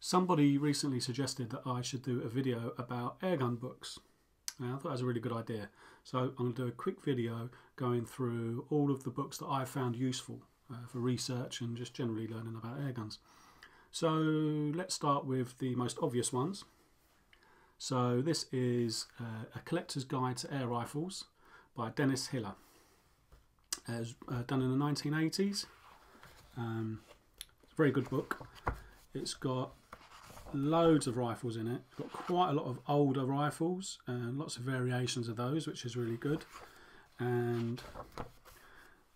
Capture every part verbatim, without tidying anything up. Somebody recently suggested that I should do a video about airgun books, and I thought that was a really good idea. So I'm going to do a quick video going through all of the books that I found useful uh, for research and just generally learning about airguns. So let's start with the most obvious ones. So this is uh, A Collector's Guide to Air Rifles by Dennis Hiller. Uh, it was uh, done in the nineteen eighties. Um, it's a very good book. It's got loads of rifles in it. It's got quite a lot of older rifles and lots of variations of those, which is really good. And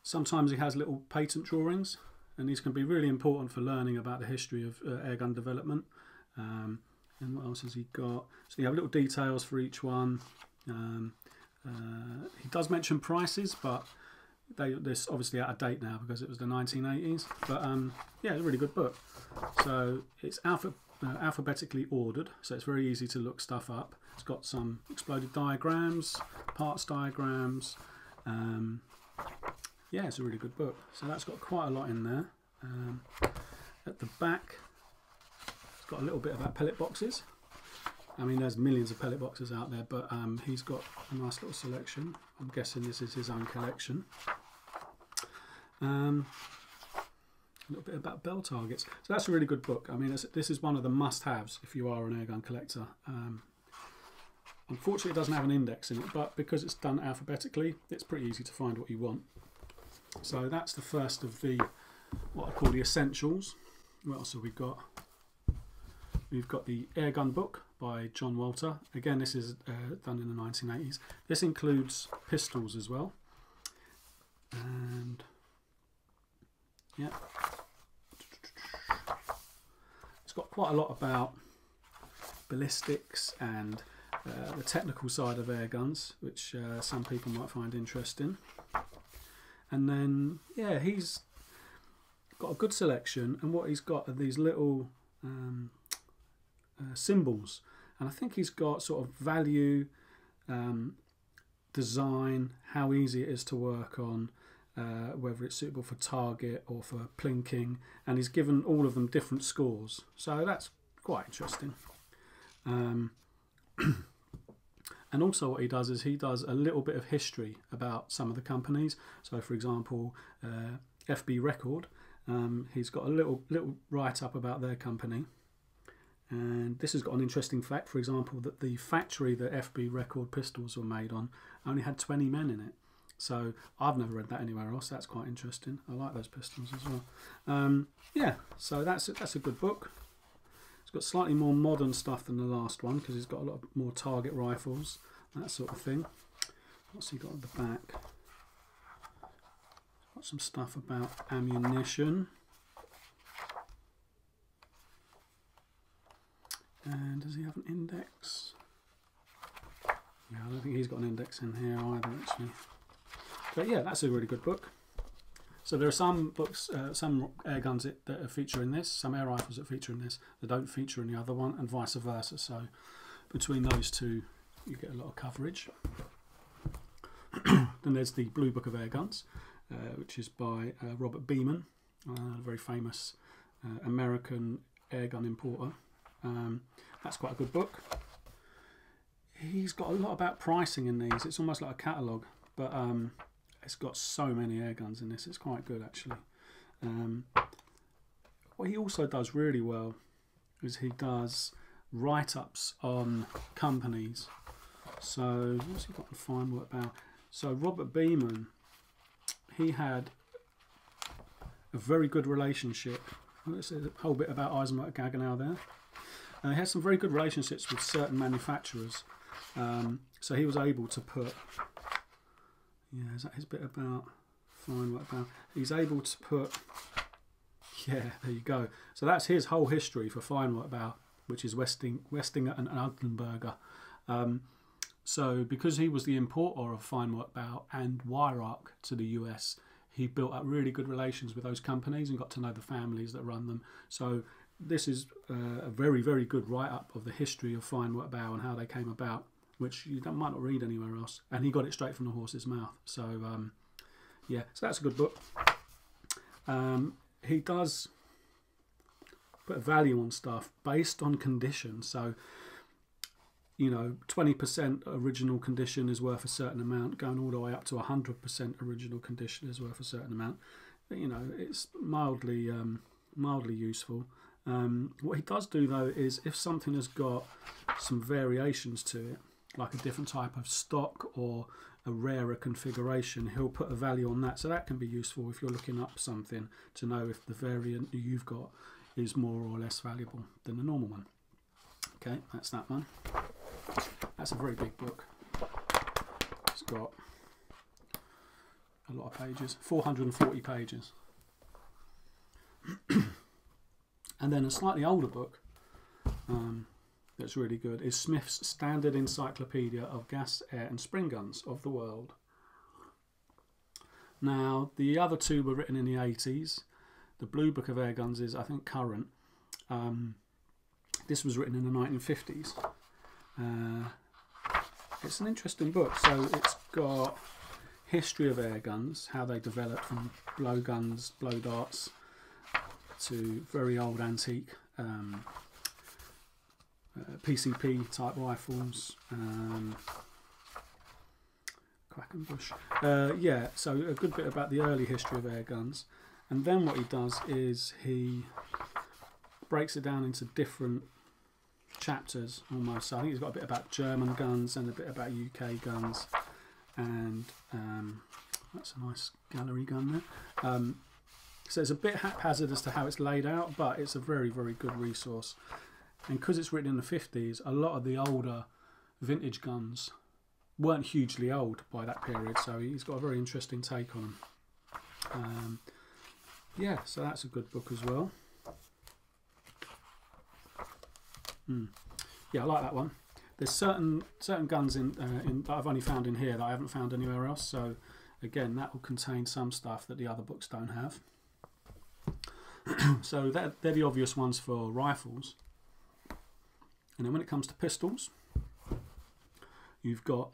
sometimes it has little patent drawings, and these can be really important for learning about the history of uh, airgun development. Um, and what else has he got? So you have little details for each one. Um, uh, he does mention prices, but They, they're obviously out of date now because it was the nineteen eighties, but um, yeah, it's a really good book. So it's alpha, uh, alphabetically ordered, so it's very easy to look stuff up. It's got some exploded diagrams, parts diagrams. Um, yeah, it's a really good book. So that's got quite a lot in there. Um, at the back, it's got a little bit about pellet boxes. I mean, there's millions of pellet boxes out there, but um, he's got a nice little selection. I'm guessing this is his own collection. Um, a little bit about bell targets. So that's a really good book. I mean, this is one of the must-haves if you are an airgun collector. Um, unfortunately, it doesn't have an index in it, but because it's done alphabetically, it's pretty easy to find what you want. So that's the first of the, what I call the essentials. What else have we got? We've got the Airgun book by John Walter. Again, this is uh, done in the nineteen eighties. This includes pistols as well. And yeah, it's got quite a lot about ballistics and uh, the technical side of airguns, which uh, some people might find interesting. And then, yeah, he's got a good selection, and what he's got are these little um, Uh, symbols, and I think he's got sort of value, um, design, how easy it is to work on, uh, whether it's suitable for target or for plinking, and he's given all of them different scores, so that's quite interesting. Um, and also what he does is he does a little bit of history about some of the companies. So for example, uh, F B Record, um, he's got a little little write-up about their company. And this has got an interesting fact, for example, that the factory that F B Record pistols were made on only had twenty men in it. So I've never read that anywhere else. That's quite interesting. I like those pistols as well. Um, yeah, so that's, that's a good book. It's got slightly more modern stuff than the last one because it's got a lot more target rifles, that sort of thing. What's he got at the back? Got some stuff about ammunition. And does he have an index? Yeah, I don't think he's got an index in here either, actually. But yeah, that's a really good book. So there are some books, uh, some air guns that, that are featured in this, some air rifles that feature in this that don't feature in the other one, and vice versa. So between those two, you get a lot of coverage. Then there's the Blue Book of Air Guns, uh, which is by uh, Robert Beeman, uh, a very famous uh, American airgun importer. Um, that's quite a good book. He's got a lot about pricing in these. It's almost like a catalogue, but um, it's got so many airguns in this. It's quite good, actually. Um, what he also does really well is he does write-ups on companies. So what's he got in Feinwerkbau? So Robert Beeman, he had a very good relationship. There's a whole bit about Eisenberg Gaggenau there. Uh, he had some very good relationships with certain manufacturers, um, so he was able to put, yeah, is that his bit about Feinwerkbau? He's able to put, yeah, there you go. So that's his whole history for Feinwerkbau, which is Westing, Westinger and Altenberger. Um, so because he was the importer of Feinwerkbau and Weihrauch to the U S, he built up really good relations with those companies and got to know the families that run them. So this is uh, a very, very good write-up of the history of Feinwerkbau and how they came about, which you don't, might not read anywhere else. And he got it straight from the horse's mouth. So, um, yeah, so that's a good book. Um, he does put a value on stuff based on condition. So, you know, twenty percent original condition is worth a certain amount, going all the way up to one hundred percent original condition is worth a certain amount. You know, it's mildly, um, mildly useful. Um, what he does do, though, is if something has got some variations to it, like a different type of stock or a rarer configuration, he'll put a value on that. So that can be useful if you're looking up something to know if the variant you've got is more or less valuable than the normal one. Okay, that's that one. That's a very big book. It's got a lot of pages, four hundred and forty pages. And then a slightly older book um, that's really good is Smith's Standard Encyclopedia of Gas, Air, and Spring Guns of the World. Now, the other two were written in the eighties. The Blue Book of Air Guns is, I think, current. Um, this was written in the nineteen fifties. Uh, it's an interesting book. So it's got history of air guns, how they developed from blow guns, blow darts, to very old antique um, uh, P C P type rifles, um, Quackenbush. Uh, yeah, so a good bit about the early history of air guns. And then what he does is he breaks it down into different chapters almost. So I think he's got a bit about German guns and a bit about U K guns. And um, that's a nice gallery gun there. Um, So it's a bit haphazard as to how it's laid out, but it's a very, very good resource. And because it's written in the fifties, a lot of the older vintage guns weren't hugely old by that period, so he's got a very interesting take on them. Um, yeah, so that's a good book as well. Mm. Yeah, I like that one. There's certain certain guns in, uh, in that I've only found in here that I haven't found anywhere else, so again, that will contain some stuff that the other books don't have. So that, they're the obvious ones for rifles. And then when it comes to pistols, you've got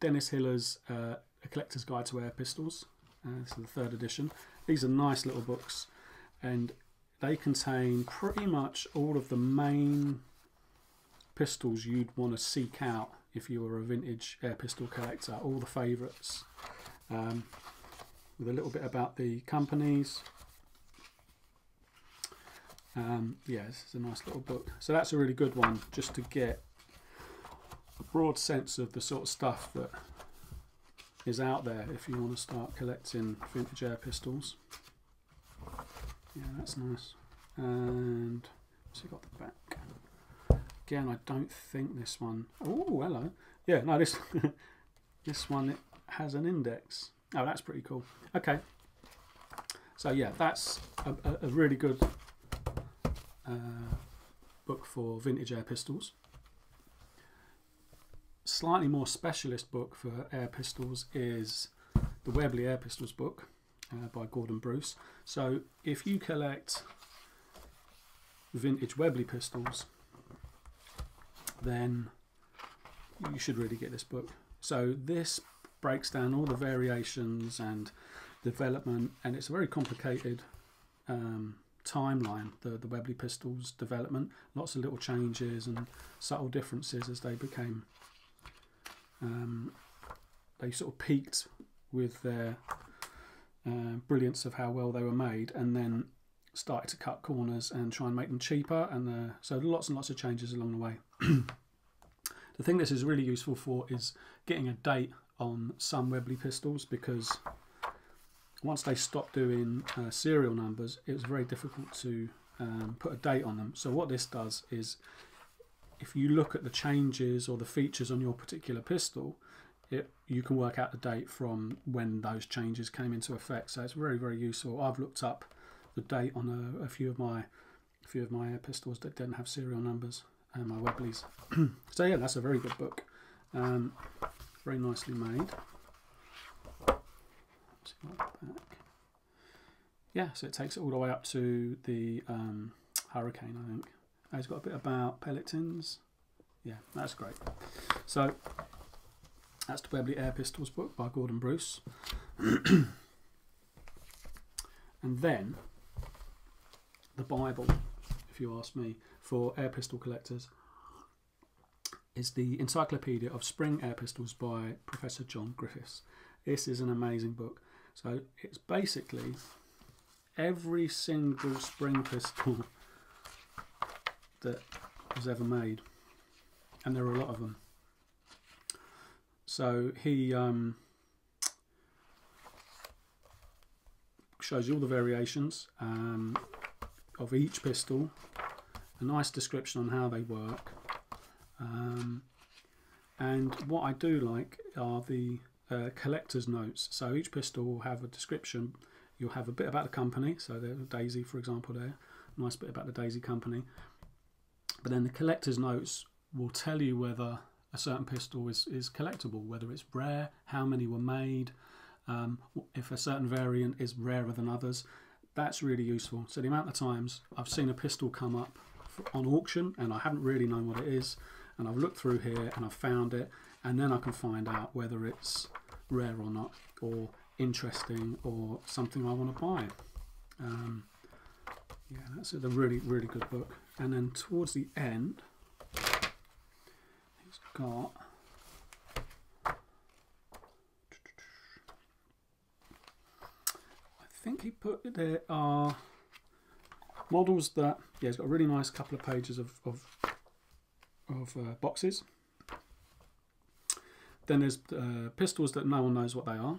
Dennis Hiller's uh, A Collector's Guide to Air Pistols. Uh, this is the third edition. These are nice little books, and they contain pretty much all of the main pistols you'd want to seek out if you were a vintage air pistol collector, all the favourites, um, with a little bit about the companies. Um, yeah, this is a nice little book. So that's a really good one, just to get a broad sense of the sort of stuff that is out there if you want to start collecting vintage air pistols. Yeah, that's nice. And what's it got at the back? Again, I don't think this one... Oh, hello. Yeah, no, this, this one, it has an index. Oh, that's pretty cool. Okay. So, yeah, that's a, a really good... Uh, book for vintage air pistols. Slightly more specialist book for air pistols is the Webley Air Pistols book uh, by Gordon Bruce. So if you collect vintage Webley pistols, then you should really get this book. So this breaks down all the variations and development, and it's a very complicated um, timeline, the, the Webley pistols development, lots of little changes and subtle differences as they became um, they sort of peaked with their uh, brilliance of how well they were made, and then started to cut corners and try and make them cheaper, and uh, so lots and lots of changes along the way. The thing this is really useful for is getting a date on some Webley pistols, because once they stopped doing uh, serial numbers, it was very difficult to um, put a date on them. So what this does is, if you look at the changes or the features on your particular pistol, it, you can work out the date from when those changes came into effect. So it's very, very useful. I've looked up the date on a, a few of my a few of my air pistols that didn't have serial numbers, and my Webleys. So yeah, that's a very good book. Um, very nicely made. Yeah, so it takes it all the way up to the um, Hurricane, I think. And it's got a bit about pellet tins. Yeah, that's great. So that's the Webley Air Pistols book by Gordon Bruce. And then the Bible if you ask me, for air pistol collectors is the Encyclopedia of Spring Air Pistols by Professor John Griffiths. This is an amazing book. So it's basically every single spring pistol that was ever made, and there are a lot of them. So he um, shows you all the variations um, of each pistol, a nice description on how they work, um, and what I do like are the uh, collector's notes. So each pistol will have a description. You'll have a bit about the company, so there's Daisy, for example, there, nice bit about the Daisy company. But then the collector's notes will tell you whether a certain pistol is, is collectible, whether it's rare, how many were made, um, if a certain variant is rarer than others. That's really useful. So the amount of times I've seen a pistol come up on auction and I haven't really known what it is, and I've looked through here and I've found it, and then I can find out whether it's rare or not, or interesting, or something I want to buy. Um, yeah, that's a really, really good book. And then towards the end, he's got I think he put there are models that, yeah, he's got a really nice couple of pages of, of, of uh, boxes. Then there's uh, pistols that no one knows what they are,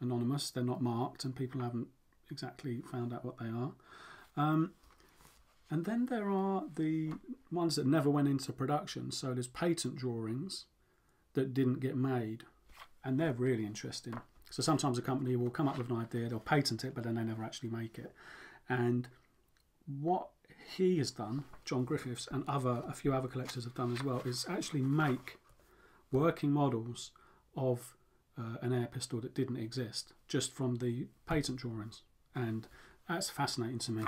anonymous, they're not marked, and people haven't exactly found out what they are. Um, and then there are the ones that never went into production, so there's patent drawings that didn't get made, and they're really interesting. So sometimes a company will come up with an idea, they'll patent it, but then they never actually make it. And what he has done, John Griffiths and other, a few other collectors have done as well, is actually make working models of uh, an air pistol that didn't exist, just from the patent drawings. And that's fascinating to me.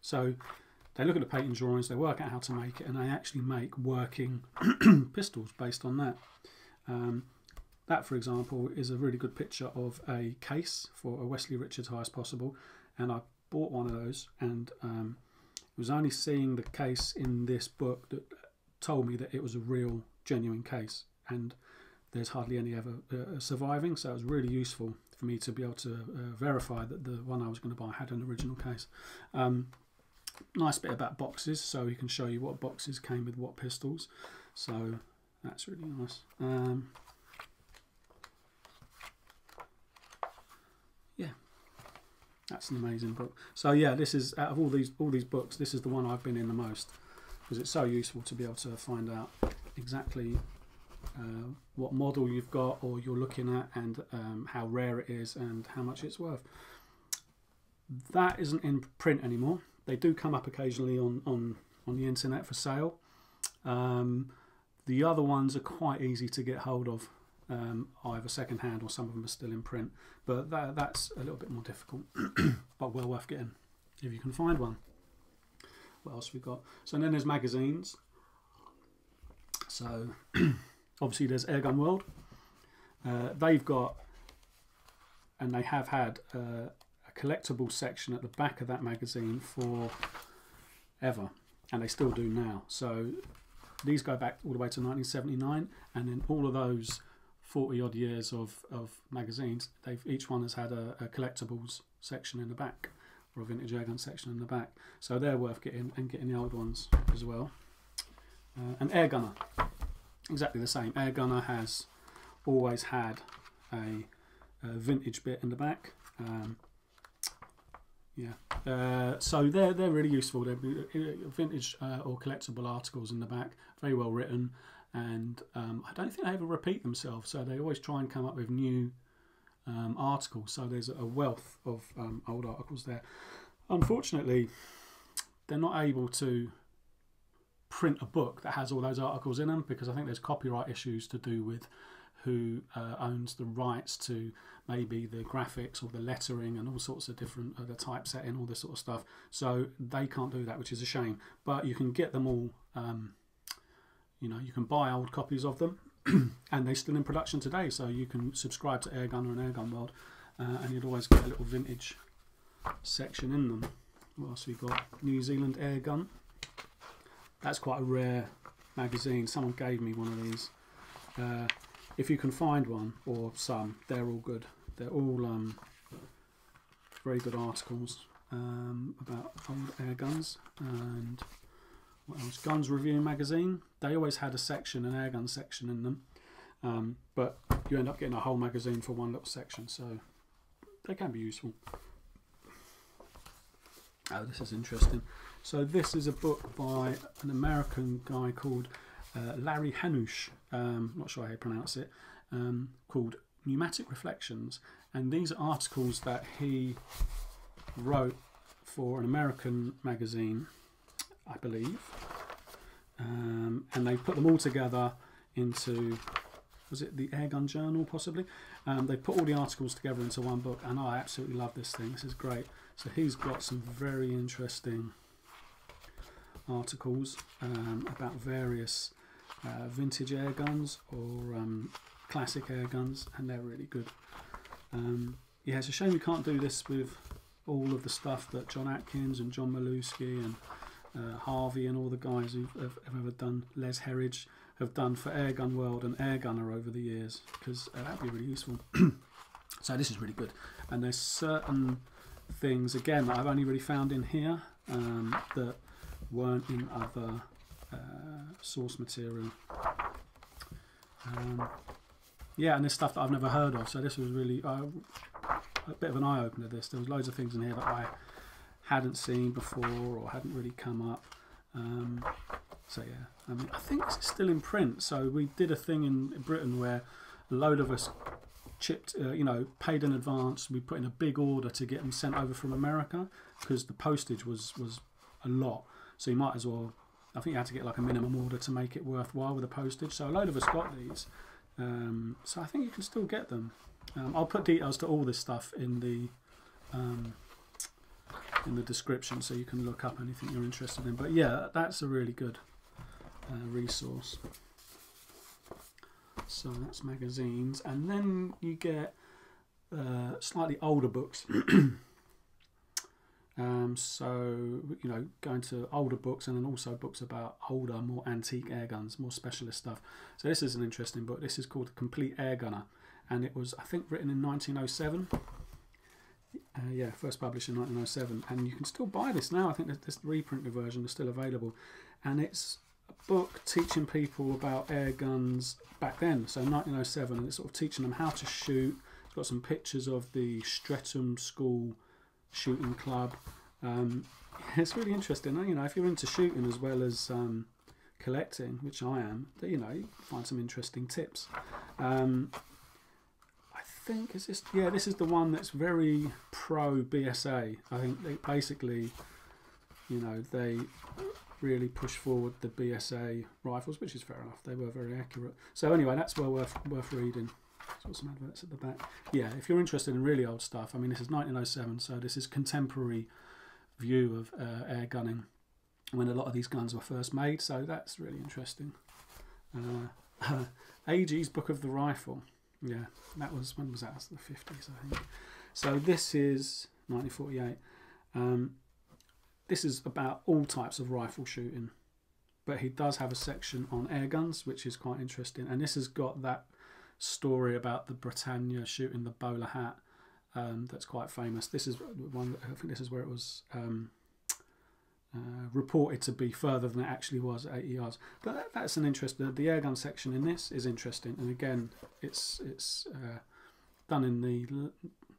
So they look at the patent drawings, they work out how to make it, and they actually make working pistols based on that. Um, That, for example, is a really good picture of a case for a Wesley Richards Highest Possible, and I bought one of those, and um, it was only seeing the case in this book that told me that it was a real, genuine case, and there's hardly any ever uh, surviving, so it was really useful for me to be able to uh, verify that the one I was going to buy had an original case. Um, nice bit about boxes, so he can show you what boxes came with what pistols, so that's really nice. Um, That's an amazing book. So yeah, this is, out of all these all these books, this is the one I've been in the most, because it's so useful to be able to find out exactly uh, what model you've got or you're looking at, and um, how rare it is and how much it's worth. That isn't in print anymore. They do come up occasionally on on on the internet for sale. Um, the other ones are quite easy to get hold of, um, either secondhand, or some of them are still in print, but that, that's a little bit more difficult, but well worth getting if you can find one. What else we've got? So and then there's magazines. So obviously there's Airgun World. Uh, they've got, and they have had uh, a collectible section at the back of that magazine for ever, and they still do now. So these go back all the way to nineteen seventy-nine, and then all of those forty odd years of, of magazines, they've, each one has had a, a collectibles section in the back, or a vintage airgun section in the back. So they're worth getting, and getting the old ones as well. Uh, and Airgunner, exactly the same. Airgunner has always had a, a vintage bit in the back. Um, yeah, uh, so they're they're really useful. They're vintage uh, or collectible articles in the back, very well written. And um, I don't think they ever repeat themselves, so they always try and come up with new um, articles. So there's a wealth of um, old articles there. Unfortunately, they're not able to print a book that has all those articles in them, because I think there's copyright issues to do with who uh, owns the rights to maybe the graphics or the lettering and all sorts of different, uh, the typesetting, all this sort of stuff. So they can't do that, which is a shame. But you can get them all. Um, You know, you can buy old copies of them, and they're still in production today. So you can subscribe to Airgunner and Airgun World, uh, and you'd always get a little vintage section in them. What else we got? New Zealand Airgun. That's quite a rare magazine. Someone gave me one of these. Uh, if you can find one or some, they're all good. They're all um, very good articles um, about old air guns. And what else? Guns Review Magazine. They always had a section, an air gun section in them, um, but you end up getting a whole magazine for one little section, so they can be useful. Oh, this is interesting. So this is a book by an American guy called uh, Larry Hanoosh, um, not sure how you pronounce it, um, called Pneumatic Reflections. And these are articles that he wrote for an American magazine, I believe. Um, and they put them all together into, was it the Airgun Journal possibly? Um, they put all the articles together into one book, and I absolutely love this thing. This is great. So he's got some very interesting articles um, about various uh, vintage air guns or um, classic air guns, and they're really good. Um, yeah, it's a shame we can't do this with all of the stuff that John Atkins and John Maluski and uh, Harvey and all the guys who have, have ever done, Les Herridge, have done for Airgun World and Airgunner over the years, because uh, that'd be really useful. So this is really good, and there's certain things again that I've only really found in here um, that weren't in other uh, source material. Um, yeah, and there's stuff that I've never heard of, so this was really uh, a bit of an eye-opener, this. There was loads of things in here that I hadn't seen before or hadn't really come up. Um, so yeah, I mean, I think it's still in print, so we did a thing in Britain where a load of us chipped, uh, you know, paid in advance. We put in a big order to get them sent over from America because the postage was, was a lot, so you might as well, I think you had to get like a minimum order to make it worthwhile with the postage, so a load of us got these. Um, so I think you can still get them. um, I'll put details to all this stuff in the um, in the description, so you can look up anything you're interested in, but yeah, that's a really good uh, resource. So that's magazines, and then you get uh, slightly older books. Um, so, you know, going to older books, and then also books about older, more antique air guns, more specialist stuff. So this is an interesting book. This is called The Complete Airgunner, and it was, I think, written in nineteen oh seven. Uh, yeah, first published in nineteen oh seven, and you can still buy this now. I think that this reprinted version is still available, and it's a book teaching people about air guns back then, so nineteen oh seven, and it's sort of teaching them how to shoot. It's got some pictures of the Streatham School shooting club. Um, it's really interesting, you know, if you're into shooting as well as um, collecting, which I am, you know, you find some interesting tips. Um, I think is this, yeah, this is the one that's very pro B S A. I think they basically, you know, they really push forward the B S A rifles, which is fair enough. They were very accurate. So anyway, that's well worth worth reading. Got some adverts at the back. Yeah, if you're interested in really old stuff, I mean, this is nineteen oh seven, so this is contemporary view of uh, air gunning when a lot of these guns were first made, so that's really interesting. Uh, Agee's Book of the Rifle. Yeah, that was, when was that? That's the fifties, I think. So this is nineteen forty-eight. Um, this is about all types of rifle shooting, but he does have a section on air guns, which is quite interesting, and this has got that story about the Britannia shooting the bowler hat um, that's quite famous. This is one, I think this is where it was um, uh, reported to be further than it actually was at eighty yards, but that, that's an interesting, the airgun section in this is interesting, and again it's it's uh, done in the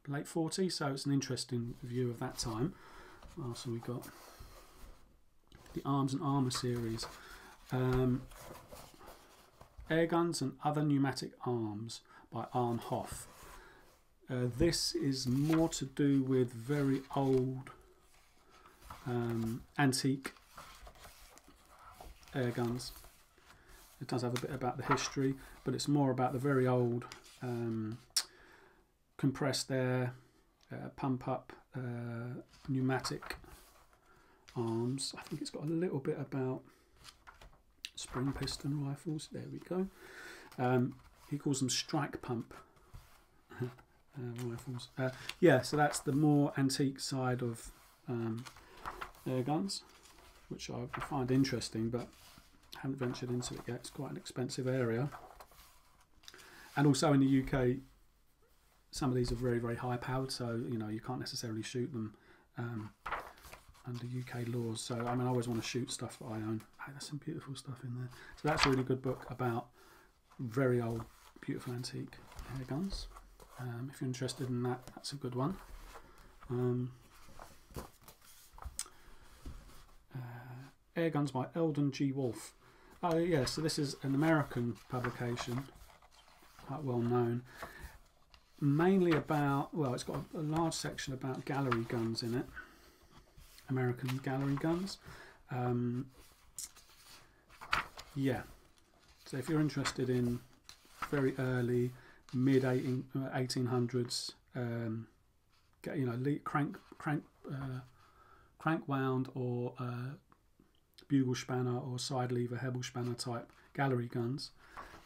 late forties, so it's an interesting view of that time. What else have we got? The Arms and Armour series. um, Air Guns and Other Pneumatic Arms by Arnhoff. Uh, this is more to do with very old um, antique air guns. It does have a bit about the history, but it's more about the very old um, compressed air, uh, pump up uh, pneumatic arms. I think it's got a little bit about spring piston rifles, there we go. Um, he calls them strike pump uh, rifles. Uh, yeah, so that's the more antique side of um, air guns, which I find interesting, but haven't ventured into it yet. It's quite an expensive area. And also in the U K, some of these are very, very high powered, so you know you can't necessarily shoot them um, under U K laws. So I mean, I always want to shoot stuff that I own. Hey, there's some beautiful stuff in there. So that's a really good book about very old, beautiful antique air guns. Um, if you're interested in that, that's a good one. Um, uh, Air Guns by Eldon G. Wolfe. Oh yeah, so this is an American publication, quite well known, mainly about, well, it's got a, a large section about gallery guns in it, American gallery guns. Um, yeah, so if you're interested in very early, mid eighteen hundreds, um, you know, le crank, crank, uh, crank wound or uh, bugle spanner or side lever Hebel spanner type gallery guns.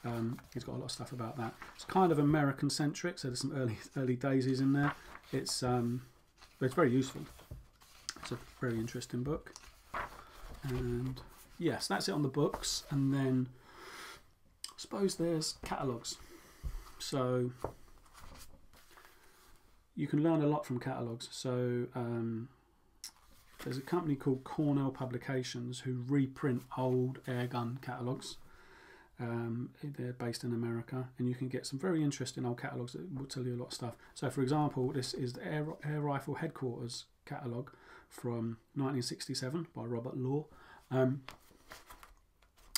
Um, he's got a lot of stuff about that. It's kind of American centric, so there's some early early daisies in there. It's um, but it's very useful. It's a very interesting book. And yes, that's it on the books. And then I suppose there's catalogues. So you can learn a lot from catalogues. So um, there's a company called Cornell Publications who reprint old airgun catalogues. Um, they're based in America, and you can get some very interesting old catalogues that will tell you a lot of stuff. So for example, this is the Air, Air Rifle Headquarters catalogue from nineteen sixty-seven by Robert Law. Um,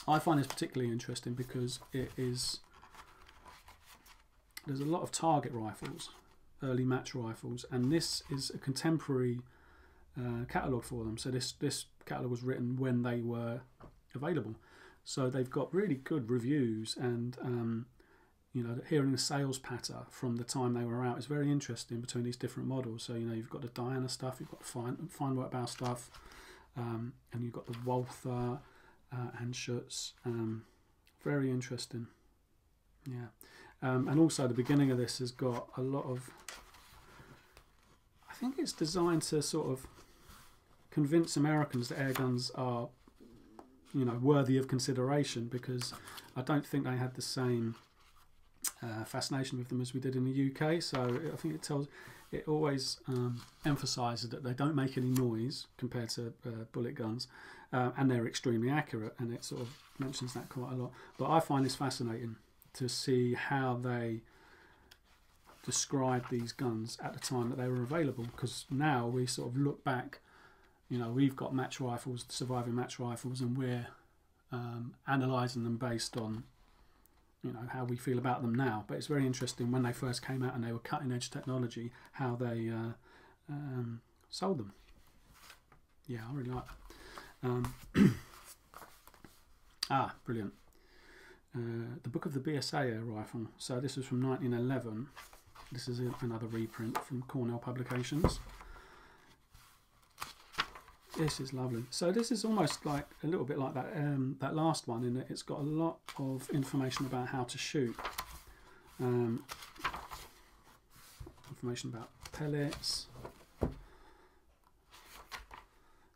I find this particularly interesting because it is, there's a lot of target rifles, early match rifles, and this is a contemporary uh, catalogue for them. So this, this catalogue was written when they were available. So they've got really good reviews, and um, you know, hearing the sales patter from the time they were out is very interesting between these different models. So you know, you've got the Diana stuff, you've got the Feinwerkbau stuff, um, and you've got the Walther uh, and Schutz. Um, very interesting, yeah. Um, and also the beginning of this has got a lot of, I think it's designed to sort of convince Americans that air guns are, you know, worthy of consideration, because I don't think they had the same uh, fascination with them as we did in the U K. So I think it tells, it always um, emphasises that they don't make any noise compared to uh, bullet guns, uh, and they're extremely accurate, and it sort of mentions that quite a lot. But I find this fascinating to see how they describe these guns at the time that they were available, because now we sort of look back. You know, we've got match rifles, surviving match rifles, and we're um, analysing them based on, you know, how we feel about them now. But it's very interesting when they first came out and they were cutting-edge technology, how they uh, um, sold them. Yeah, I really like that. Um, ah, brilliant. Uh, the Book of the B S A Air Rifle. So this is from nineteen eleven. This is another reprint from Cornell Publications. This is lovely. So this is almost like a little bit like that um, that last one in that it's got a lot of information about how to shoot, um, information about pellets.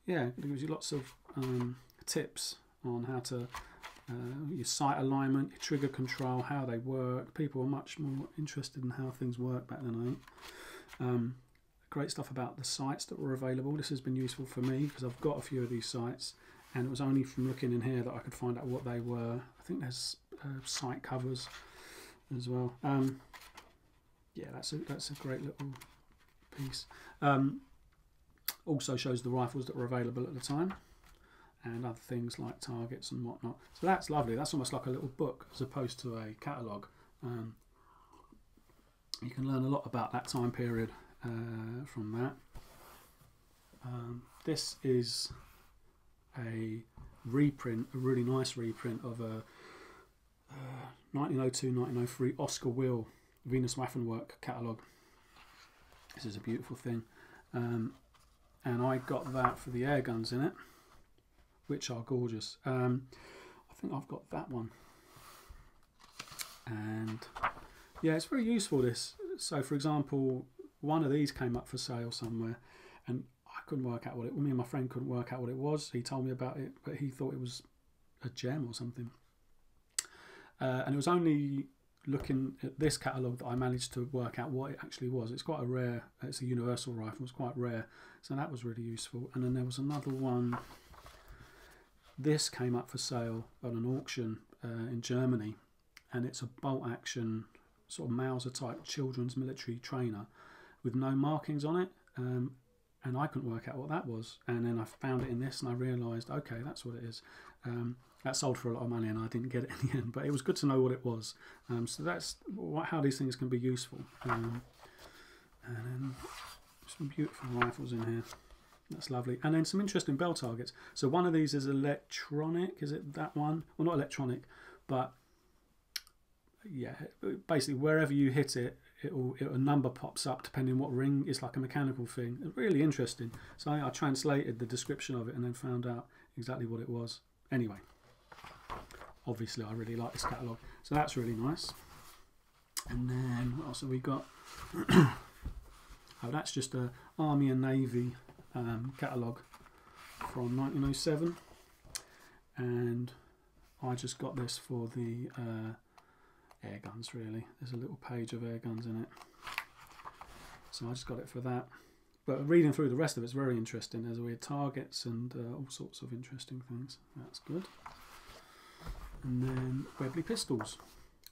Yeah, it gives you lots of um, tips on how to uh, your sight alignment, your trigger control, how they work. People are much more interested in how things work back then, I think. Um, Great stuff about the sights that were available. This has been useful for me because I've got a few of these sights, and it was only from looking in here that I could find out what they were. I think there's uh, sight covers as well. Um, yeah, that's a, that's a great little piece. Um, also shows the rifles that were available at the time and other things like targets and whatnot. So that's lovely. That's almost like a little book as opposed to a catalogue. Um, you can learn a lot about that time period Uh, from that. Um, this is a reprint, a really nice reprint of a uh, nineteen oh two nineteen oh three Oscar Weil Venus Waffenwerk catalogue. This is a beautiful thing, um, and I got that for the air guns in it, which are gorgeous. Um, I think I've got that one, and yeah, it's very useful. This, so for example, one of these came up for sale somewhere, and I couldn't work out what it. Me and my friend couldn't work out what it was. He told me about it, but he thought it was a gem or something. Uh, and it was only looking at this catalogue that I managed to work out what it actually was. It's quite a rare. It's a universal rifle. It's quite rare, so that was really useful. And then there was another one. This came up for sale at an auction uh, in Germany, and it's a bolt-action sort of Mauser-type children's military trainer with no markings on it. Um, and I couldn't work out what that was, and then I found it in this and I realised, okay, that's what it is. Um, that sold for a lot of money and I didn't get it in the end, but it was good to know what it was. Um, so that's what, how these things can be useful. Um, and then some beautiful rifles in here. That's lovely. And then some interesting bell targets. So one of these is electronic, is it that one? Well, not electronic, but yeah, basically wherever you hit it, It'll, it'll, a number pops up depending on what ring. It's like a mechanical thing. It's really interesting. So I, I translated the description of it and then found out exactly what it was. Anyway, obviously I really like this catalogue. So that's really nice. And then what else have we got? Oh, that's just a Army and Navy um, catalogue from nineteen oh seven. And I just got this for the... Uh, Air Guns, really. There's a little page of Air Guns in it, so I just got it for that. But reading through the rest of it's very interesting. There's weird targets and uh, all sorts of interesting things. That's good. And then Webley Pistols.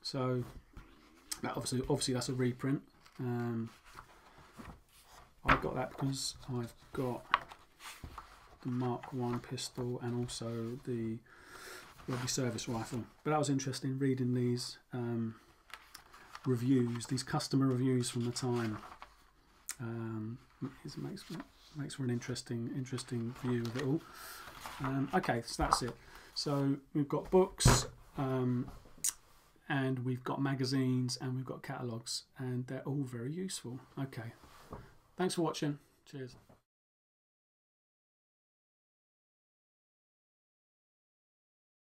So that obviously, obviously that's a reprint. Um, I got that because I've got the Mark one pistol and also the Webley service rifle. But that was interesting reading these um, reviews, these customer reviews from the time. Um, it makes makes for an interesting interesting view of it all. Um, okay, so that's it. So we've got books, um, and we've got magazines, and we've got catalogues, and they're all very useful. Okay, thanks for watching. Cheers.